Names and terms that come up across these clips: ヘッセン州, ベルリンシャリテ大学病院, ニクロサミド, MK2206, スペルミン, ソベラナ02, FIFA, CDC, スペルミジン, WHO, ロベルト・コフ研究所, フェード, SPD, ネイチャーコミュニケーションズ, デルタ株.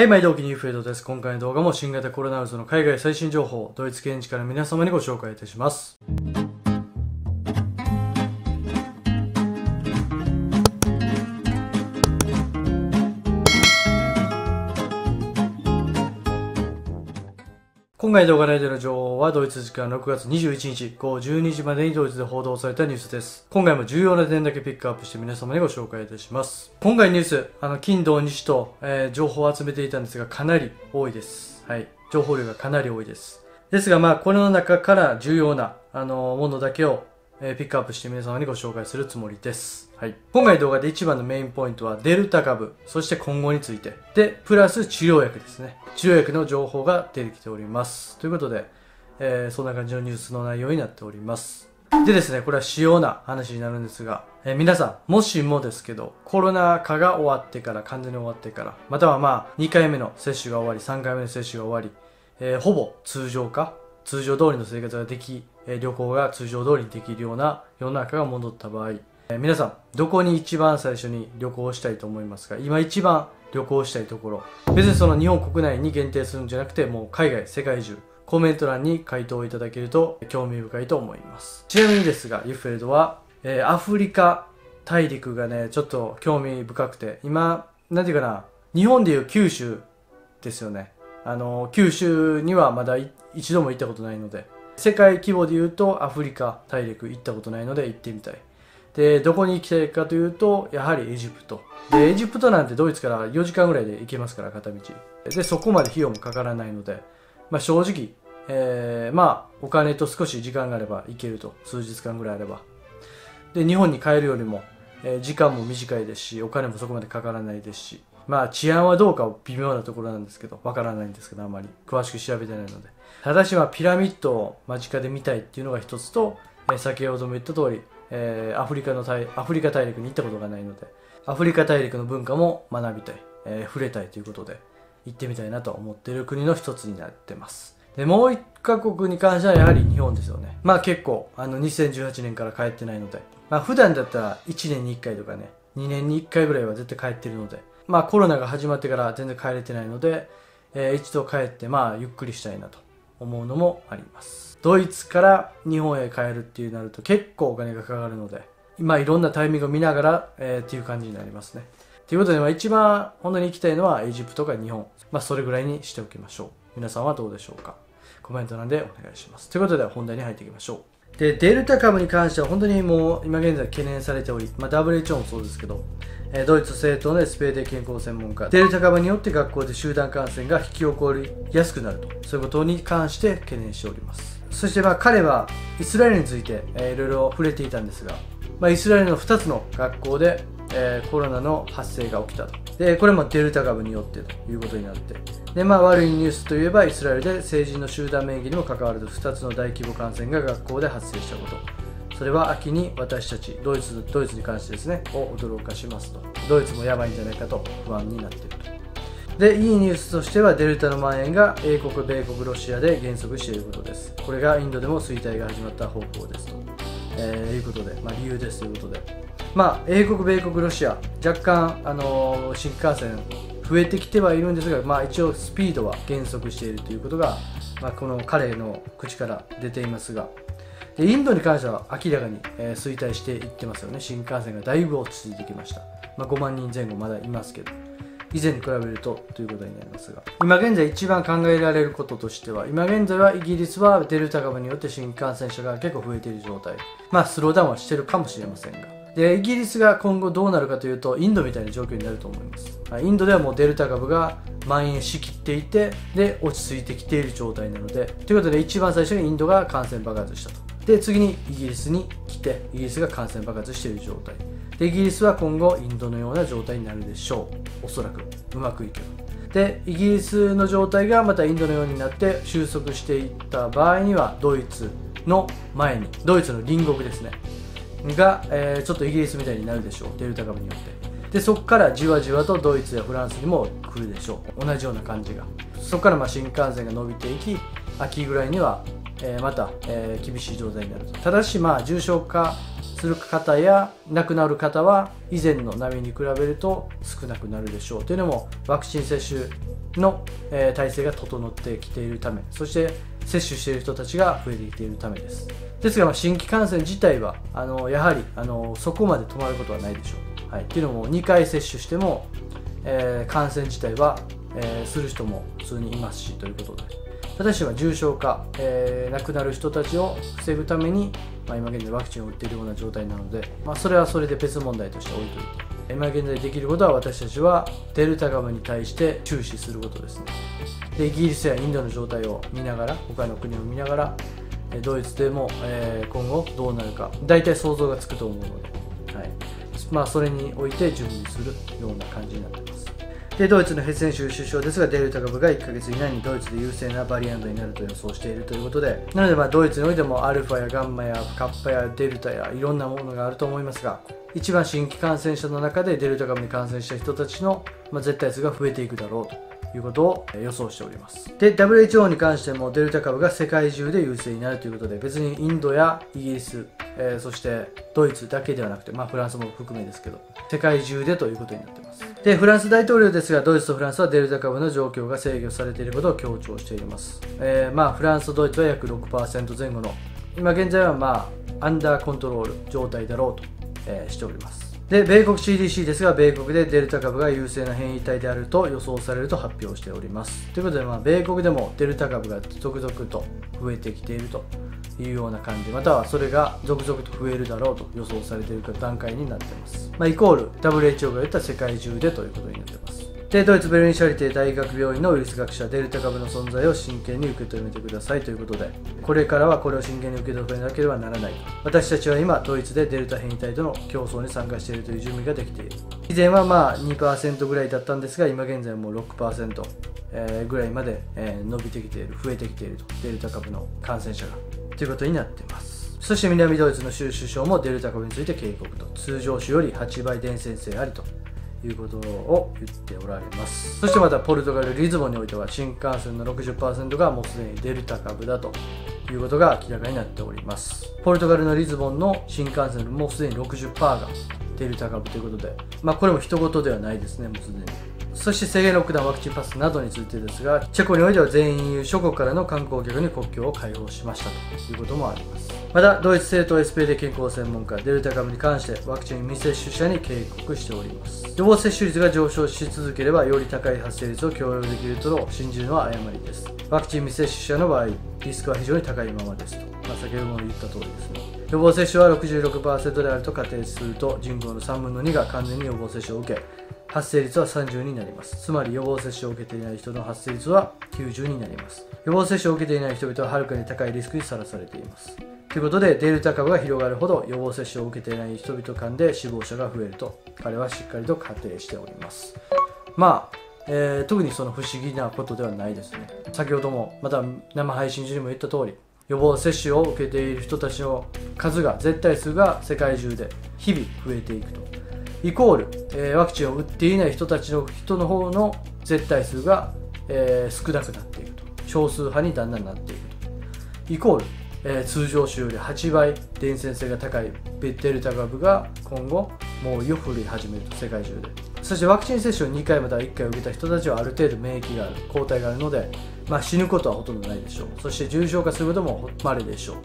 はい、毎度お気に入りフェードです。今回の動画も新型コロナウイルスの海外最新情報、ドイツ現地から皆様にご紹介いたします。今回動画内での情報はドイツ時間6月21日午後12時までにドイツで報道されたニュースです。今回も重要な点だけピックアップして皆様にご紹介いたします。今回ニュース、金土日と、情報を集めていたんですがかなり多いです。はい。情報量がかなり多いです。ですがこの中から重要な、ものだけを、ピックアップして皆様にご紹介するつもりです。はい。今回動画で一番のメインポイントはデルタ株、そして今後について。で、プラス治療薬ですね。治療薬の情報が出てきております。ということで、そんな感じのニュースの内容になっております。でですね、これは主要な話になるんですが、皆さん、もしもですけど、コロナ禍が終わってから、完全に終わってから、または2回目の接種が終わり、3回目の接種が終わり、ほぼ通常化、通常通りの生活ができ、旅行が通常通りにできるような世の中が戻った場合、皆さん、どこに一番最初に旅行したいと思いますか？今一番旅行したいところ。別にその日本国内に限定するんじゃなくて、もう海外、世界中、コメント欄に回答をいただけると興味深いと思います。ちなみにですが、ユッフェルドは、アフリカ大陸がね、ちょっと興味深くて、今、なんていうかな、日本でいう九州ですよね。九州にはまだ一度も行ったことないので、世界規模で言うとアフリカ大陸行ったことないので行ってみたい。で、どこに行きたいかというと、やはりエジプト。で、エジプトなんてドイツから4時間ぐらいで行けますから、片道。で、そこまで費用もかからないので、正直、お金と少し時間があれば行けると。数日間ぐらいあれば。で、日本に帰るよりも、時間も短いですし、お金もそこまでかからないですし、治安はどうか微妙なところなんですけど、わからないんですけど、あまり詳しく調べてないので。ただし、ピラミッドを間近で見たいっていうのが一つと、先ほども言った通り、アフリカ大陸に行ったことがないので、アフリカ大陸の文化も学びたい、触れたいということで、行ってみたいなと思っている国の一つになってます。で、もう一カ国に関してはやはり日本ですよね。結構、2018年から帰ってないので、普段だったら1年に1回とかね、2年に1回ぐらいは絶対帰ってるので、コロナが始まってから全然帰れてないので、一度帰って、ゆっくりしたいなと思うのもあります。ドイツから日本へ帰るっていうなると結構お金がかかるので、いろんなタイミングを見ながら、っていう感じになりますね。ということで、一番本当に行きたいのはエジプトか日本。それぐらいにしておきましょう。皆さんはどうでしょうか？コメント欄でお願いします。ということで、本題に入っていきましょう。で、デルタ株に関しては本当にもう今現在懸念されており、WHO もそうですけど、ドイツ政党の SPD 健康専門家、デルタ株によって学校で集団感染が引き起こりやすくなると、そういうことに関して懸念しております。そして彼はイスラエルについていろいろ触れていたんですが、イスラエルの2つの学校で、コロナの発生が起きたと。で、これもデルタ株によってということになって。で、悪いニュースといえばイスラエルで成人の集団免疫にも関わる2つの大規模感染が学校で発生したこと。それは秋に私たちドイツに関してですね、を驚かしますと。ドイツもやばいんじゃないかと不安になっていると。で、いいニュースとしてはデルタの蔓延が英国、米国、ロシアで減速していることです。これがインドでも衰退が始まった方向ですと。いうことで、理由ですということで。英国、米国、ロシア、若干、新規感染増えてきてはいるんですが、一応スピードは減速しているということが、この彼の口から出ていますが、インドに関しては明らかに衰退していってますよね。新幹線がだいぶ落ち着いてきました。5万人前後まだいますけど、以前に比べるとということになりますが、今現在一番考えられることとしては、今現在はイギリスはデルタ株によって新感染者が結構増えている状態。スローダウンはしてるかもしれませんが。で、イギリスが今後どうなるかというと、インドみたいな状況になると思います。インドではもうデルタ株が蔓延しきっていて、で、落ち着いてきている状態なので、ということで一番最初にインドが感染爆発したと。で、次にイギリスに来て、イギリスが感染爆発している状態。で、イギリスは今後インドのような状態になるでしょう。おそらく。うまくいけば。で、イギリスの状態がまたインドのようになって収束していった場合には、ドイツの前に、ドイツの隣国ですね。が、ちょっとイギリスみたいになるでしょう。デルタ株によって。で、そこからじわじわとドイツやフランスにも来るでしょう。同じような感じが。そこから新感染が伸びていき、秋ぐらいには、また、厳しい状態になると。ただし、重症化する方や亡くなる方は以前の波に比べると少なくなるでしょうというのも、ワクチン接種の体制が整ってきているため、そして接種している人たちが増えてきているためです。ですが、新規感染自体はやはりそこまで止まることはないでしょう。はい、というのも2回接種しても、感染自体は、する人も普通にいますしということで、私たちは重症化、亡くなる人たちを防ぐために、今現在ワクチンを打っているような状態なので、それはそれで別問題として置いといて。今現在できることは、私たちはデルタ株に対して注視することですね。で、イギリスやインドの状態を見ながら、他の国を見ながら、ドイツでも今後どうなるか大体想像がつくと思うので、はい、それにおいて準備するような感じになっています。で、ドイツのヘッセン州首相ですが、デルタ株が1ヶ月以内にドイツで優勢なバリアントになると予想しているということで、なのでドイツにおいてもアルファやガンマやカッパやデルタやいろんなものがあると思いますが、一番新規感染者の中でデルタ株に感染した人たちの絶対数が増えていくだろうということを予想しております。で、 WHO に関してもデルタ株が世界中で優勢になるということで、別にインドやイギリス、そしてドイツだけではなくて、フランスも含めですけど、世界中でということになっています。で、フランス大統領ですが、ドイツとフランスはデルタ株の状況が制御されていることを強調しています。フランスとドイツは約 6% 前後の、今現在はアンダーコントロール状態だろうとしております。で、米国 CDC ですが、米国でデルタ株が優勢な変異体であると予想されると発表しております。ということで、米国でもデルタ株が続々と増えてきているというような感じ、またはそれが続々と増えるだろうと予想されている段階になっています。イコール WHO が言った世界中でということになっています。で、ドイツベルリンシャリテ大学病院のウイルス学者、デルタ株の存在を真剣に受け止めてくださいということで、これからはこれを真剣に受け止めなければならない。私たちは今、ドイツでデルタ変異体との競争に参加しているという準備ができている。以前は2% ぐらいだったんですが、今現在も 6% ぐらいまで伸びてきている、増えてきていると、デルタ株の感染者がということになっています。そして南ドイツの州首相もデルタ株について警告と、通常種より8倍伝染性ありということを言っておられます。そしてまたポルトガル・リズボンにおいては、新感染の 60% がもうすでにデルタ株だということが明らかになっております。ポルトガルのリズボンの新感染のもうすでに 60% がデルタ株ということで、これも一言ではないですね、もうすでに。そして制限ロックダウン、ワクチンパスなどについてですが、チェコにおいては全員 EU 諸国からの観光客に国境を開放しましたということもあります。またドイツ政党 SPD 健康専門家、デルタ株に関してワクチン未接種者に警告しております。予防接種率が上昇し続ければ、より高い発生率を強要できると信じるのは誤りです。ワクチン未接種者の場合、リスクは非常に高いままですと、先ほども言った通りですね。予防接種は 66% であると仮定すると、人口の3分の2が完全に予防接種を受け、発生率は30になります。つまり予防接種を受けていない人の発生率は90になります。予防接種を受けていない人々ははるかに高いリスクにさらされていますということで、デルタ株が広がるほど予防接種を受けていない人々間で死亡者が増えると彼はしっかりと仮定しております。特にその不思議なことではないですね。先ほどもまた生配信中にも言った通り、予防接種を受けている人たちの数が、絶対数が世界中で日々増えていくと、イコール、ワクチンを打っていない人たちの方の絶対数が、少なくなっていくと、少数派にだんだんなっていくと、イコール、通常種より8倍伝染性が高いデルタ株が今後猛威を振るい始めると、世界中で。そしてワクチン接種を2回または1回受けた人たちはある程度免疫がある、抗体があるので、死ぬことはほとんどないでしょう。そして重症化することも稀でしょう。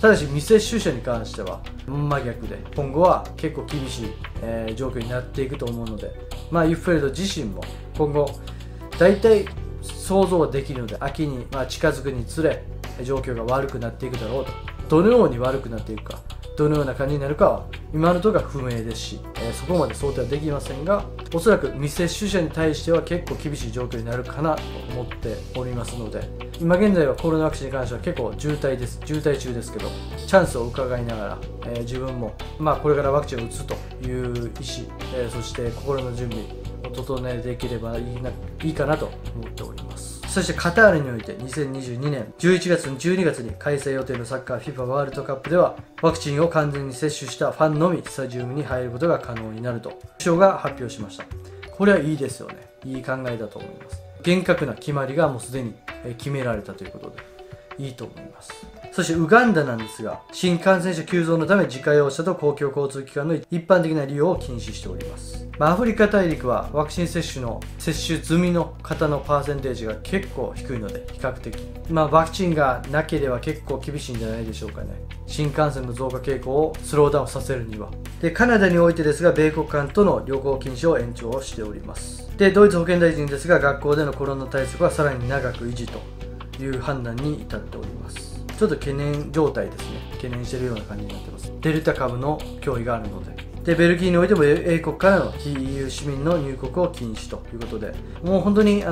ただし未接種者に関しては真逆で、今後は結構厳しい、状況になっていくと思うので、ユッフェルド自身も今後大体想像はできるので、秋に、近づくにつれ状況が悪くなっていくだろうと。どのように悪くなっていくか、どのような感じになるかは今のところが不明ですし、そこまで想定はできませんが、おそらく未接種者に対しては結構厳しい状況になるかなと思っておりますので、今現在はコロナワクチンに関しては結構渋滞中ですけど、チャンスを伺いながら、自分も、これからワクチンを打つという意思、そして心の準備を整えていければいいかなと思っております。そしてカタールにおいて2022年11月、12月に開催予定のサッカー FIFA ワールドカップでは、ワクチンを完全に接種したファンのみスタジアムに入ることが可能になると首相が発表しました。これはいいですよね。いい考えだと思います。厳格な決まりがもうすでに決められたということで、いいと思います。そしてウガンダなんですが、新感染者急増のため自家用車と公共交通機関の一般的な利用を禁止しております。アフリカ大陸はワクチン接種済みの方のパーセンテージが結構低いので、比較的ワクチンがなければ結構厳しいんじゃないでしょうかね。新感染の増加傾向をスローダウンさせるには。でカナダにおいてですが、米国間との旅行禁止を延長しております。でドイツ保健大臣ですが、学校でのコロナ対策はさらに長く維持という判断に至っております。ちょっと懸念状態ですね。懸念してるような感じになってます。デルタ株の脅威があるので。でベルギーにおいても英国からの非 EU 市民の入国を禁止ということで、もう本当に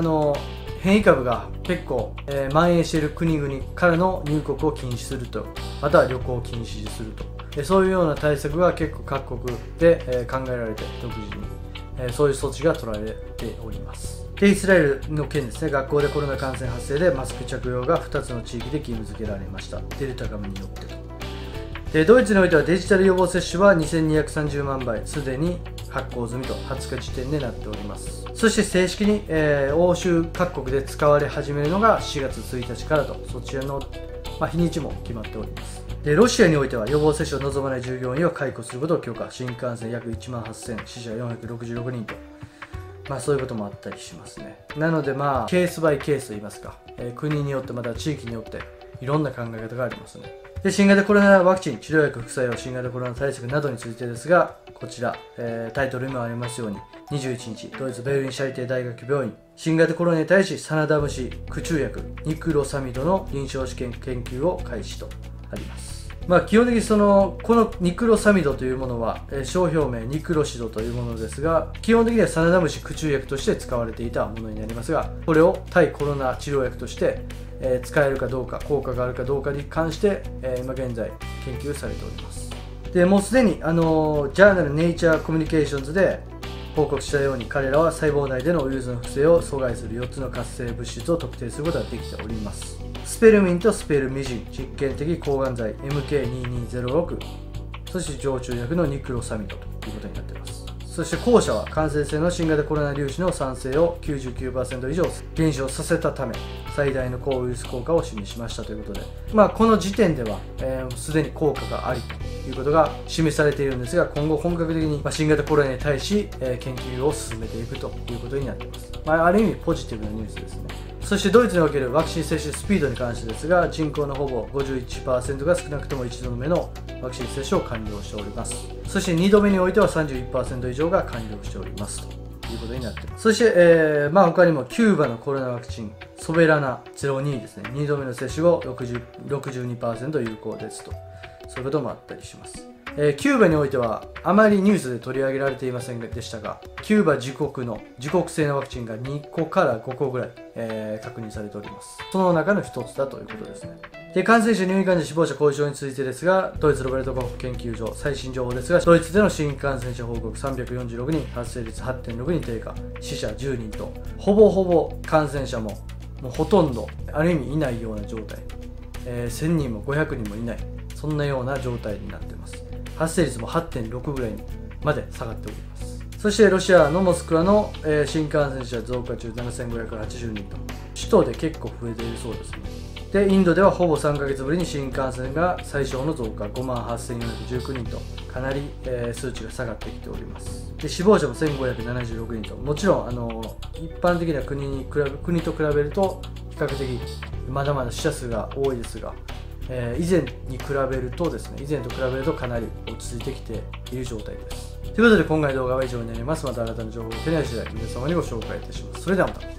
変異株が結構、蔓延している国々からの入国を禁止すると、または旅行を禁止すると、そういうような対策が結構各国で、考えられて、独自に、そういう措置が取られております。でイスラエルの件ですね。学校でコロナ感染発生でマスク着用が2つの地域で義務付けられました、デルタ株によってと。でドイツにおいてはデジタル予防接種は2230万倍すでに発行済みと20日時点でなっております。そして正式に、欧州各国で使われ始めるのが4月1日からと、そちらの、日にちも決まっております。でロシアにおいては予防接種を望まない従業員を解雇することを許可、新幹線約1万8000、死者466人と、そういうこともあったりしますね。なのでケースバイケースと言いますか、国によってまた地域によっていろんな考え方がありますね。で新型コロナワクチン、治療薬副作用、新型コロナ対策などについてですが、こちら、タイトルにもありますように21日、ドイツベルリンシャリテ大学病院、新型コロナに対しサナダムシ駆虫薬ニクロサミドの臨床試験研究を開始とあります。基本的にこのニクロサミドというものは、商標名ニクロシドというものですが、基本的にはサナダムシ駆虫薬として使われていたものになりますが、これを対コロナ治療薬として、使えるかどうか、効果があるかどうかに関して、今現在研究されております。でもうすでに、ジャーナルネイチャーコミュニケーションズで報告したように、彼らは細胞内でのウイルスの複製を阻害する4つの活性物質を特定することができております。スペルミンとスペルミジン、実験的抗がん剤 MK2206、そして常駐薬のニクロサミドということになっています。そして後者は感染性の新型コロナ粒子の酸性を 99% 以上減少させたため、最大の抗ウイルス効果を示しましたということで、この時点ではすでに効果がありということが示されているんですが、今後本格的に新型コロナに対し研究を進めていくということになっています。ある意味ポジティブなニュースですね。そしてドイツにおけるワクチン接種スピードに関してですが、人口のほぼ 51% が少なくとも1度目のワクチン接種を完了しております。そして2度目においては 31% 以上が完了しておりますということになっています。そして、他にもキューバのコロナワクチンソベラナ02ですね、2度目の接種後 62% 有効ですと、そういうこともあったりします。キューバにおいてはあまりニュースで取り上げられていませんでしたが、キューバ自国製のワクチンが2個から5個ぐらい、確認されております。その中の1つだということですね。で感染者、入院患者、死亡者、後遺症についてですが、ドイツロベルト・コフ研究所最新情報ですが、ドイツでの新感染者報告346人、発生率 8.6 に低下、死者10人と、ほぼほぼ感染者もうほとんどある意味いないような状態、1000人も500人もいない、そんなような状態になっています。発生率も 8.6 ぐらいまで下がっております。そしてロシアのモスクワの新感染者増加中7580人と、首都で結構増えているそうですね。でインドではほぼ3ヶ月ぶりに新感染が最小の増加 58419 人と、かなり数値が下がってきております。で死亡者も1576人と、もちろん一般的な国と比べると比較的まだまだ死者数が多いですが、以前と比べるとかなり落ち着いてきている状態です。ということで今回の動画は以上になります。また新たな情報を手に入れ次第皆様にご紹介いたします。それではまた。